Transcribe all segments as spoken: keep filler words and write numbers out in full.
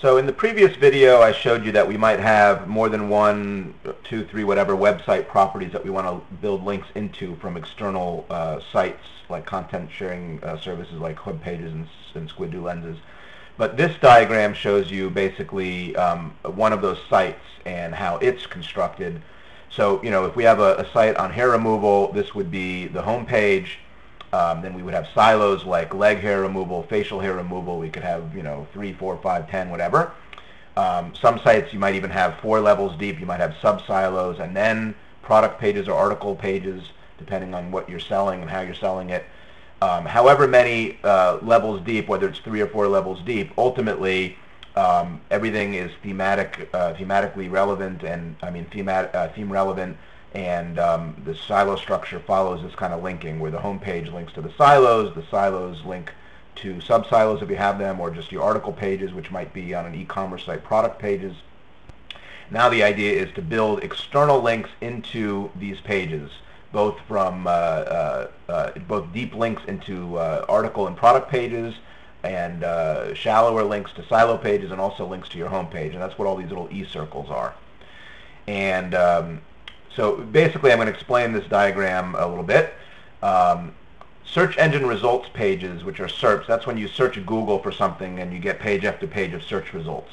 So in the previous video, I showed you that we might have more than one, two, three, whatever website properties that we want to build links into from external uh, sites like content sharing uh, services like HubPages and, and Squidoo lenses. But this diagram shows you basically um, one of those sites and how it's constructed. So, you know, if we have a, a site on hair removal, this would be the home page. Um, then we would have silos like leg hair removal, facial hair removal. We could have, you know, three, four, five, ten, whatever. Um, some sites you might even have four levels deep. You might have sub silos and then product pages or article pages, depending on what you're selling and how you're selling it. Um, however many uh, levels deep, whether it's three or four levels deep, ultimately um, everything is thematic, uh, thematically relevant, and I mean themat uh, theme relevant. And um, the silo structure follows this kind of linking, where the home page links to the silos, the silos link to sub-silos if you have them, or just your article pages, which might be on an e-commerce site, product pages. Now the idea is to build external links into these pages, both from uh, uh, uh, both deep links into uh, article and product pages, and uh, shallower links to silo pages, and also links to your home page. And that's what all these little e-circles are. And um, So basically, I'm going to explain this diagram a little bit. Um, search engine results pages, which are SERPs, that's when you search Google for something and you get page after page of search results.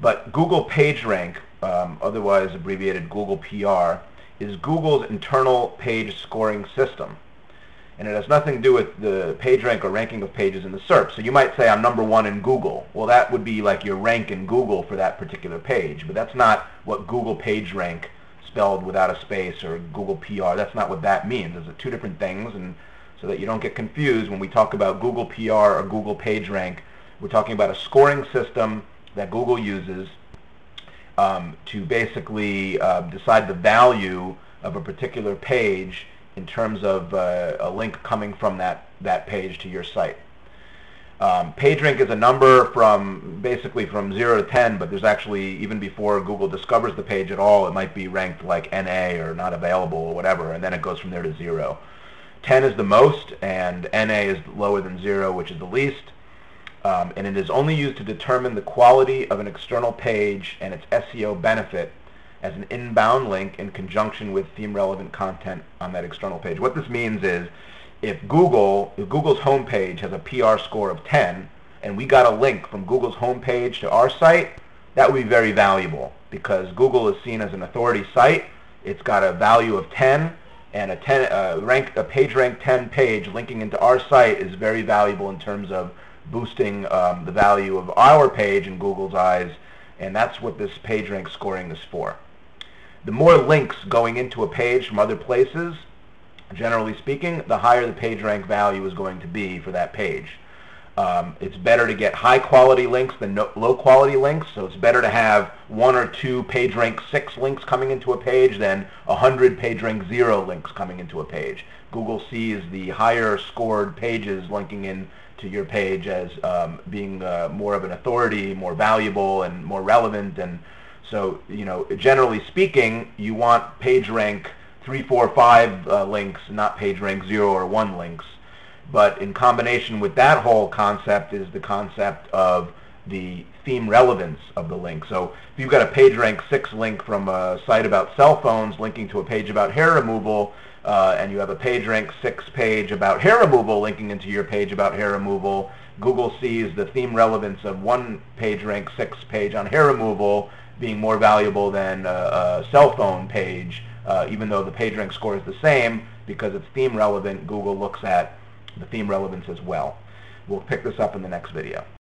But Google PageRank, um, otherwise abbreviated Google P R, is Google's internal page scoring system. And it has nothing to do with the PageRank or ranking of pages in the SERP. So you might say, I'm number one in Google. Well, that would be like your rank in Google for that particular page. But that's not what Google PageRank spelled without a space, or Google P R. That's not what that means. Those are two different things, and so that you don't get confused when we talk about Google P R or Google PageRank, we're talking about a scoring system that Google uses um, to basically uh, decide the value of a particular page in terms of uh, a link coming from that, that page to your site. Um, PageRank is a number from basically from zero to ten, but there's actually, even before Google discovers the page at all, it might be ranked like N A or not available or whatever, and then it goes from there to zero. ten is the most, and N A is lower than zero, which is the least, um, and it is only used to determine the quality of an external page and its S E O benefit as an inbound link in conjunction with theme-relevant content on that external page. What this means is, If Google, if Google's homepage has a P R score of ten, and we got a link from Google's homepage to our site, that would be very valuable, because Google is seen as an authority site. It's got a value of ten, and a ten uh, rank, a PageRank ten page linking into our site is very valuable in terms of boosting um, the value of our page in Google's eyes, and that's what this PageRank scoring is for. The more links going into a page from other places, generally speaking, the higher the PageRank value is going to be for that page. Um, it's better to get high-quality links than no, low-quality links, so it's better to have one or two PageRank six links coming into a page than one hundred PageRank zero links coming into a page. Google sees the higher-scored pages linking in to your page as um, being uh, more of an authority, more valuable, and more relevant. And so, you know, generally speaking, you want PageRank three, four, five uh, links, not PageRank zero or one links. But in combination with that whole concept is the concept of the theme relevance of the link. So if you've got a PageRank six link from a site about cell phones linking to a page about hair removal, uh, and you have a PageRank six page about hair removal linking into your page about hair removal, Google sees the theme relevance of one PageRank six page on hair removal being more valuable than a, a cell phone page. Uh, even though the PageRank score is the same, because it's theme relevant, Google looks at the theme relevance as well. We'll pick this up in the next video.